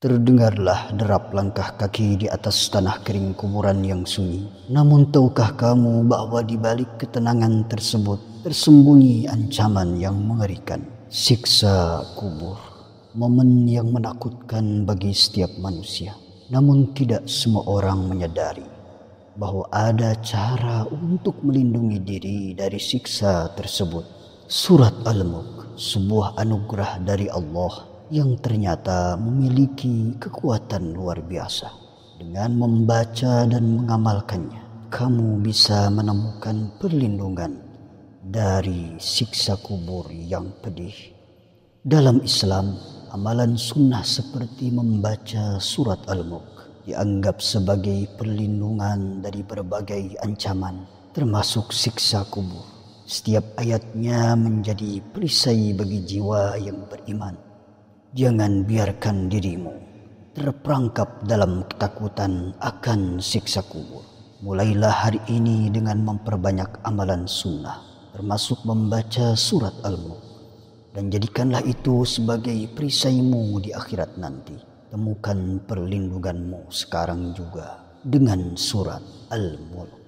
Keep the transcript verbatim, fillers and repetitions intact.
Terdengarlah derap langkah kaki di atas tanah kering kuburan yang sunyi. Namun tahukah kamu bahwa di balik ketenangan tersebut tersembunyi ancaman yang mengerikan? Siksa kubur, momen yang menakutkan bagi setiap manusia. Namun tidak semua orang menyadari bahwa ada cara untuk melindungi diri dari siksa tersebut. Surat Al-Mulk, sebuah anugerah dari Allah yang ternyata memiliki kekuatan luar biasa. Dengan membaca dan mengamalkannya, kamu bisa menemukan perlindungan dari siksa kubur yang pedih. Dalam Islam, amalan sunnah seperti membaca surat Al-Mulk dianggap sebagai perlindungan dari berbagai ancaman, termasuk siksa kubur. Setiap ayatnya menjadi perisai bagi jiwa yang beriman. Jangan biarkan dirimu terperangkap dalam ketakutan akan siksa kubur. Mulailah hari ini dengan memperbanyak amalan sunnah, termasuk membaca surat Al-Mulk. Dan jadikanlah itu sebagai perisaimu di akhirat nanti. Temukan perlindunganmu sekarang juga dengan surat Al-Mulk.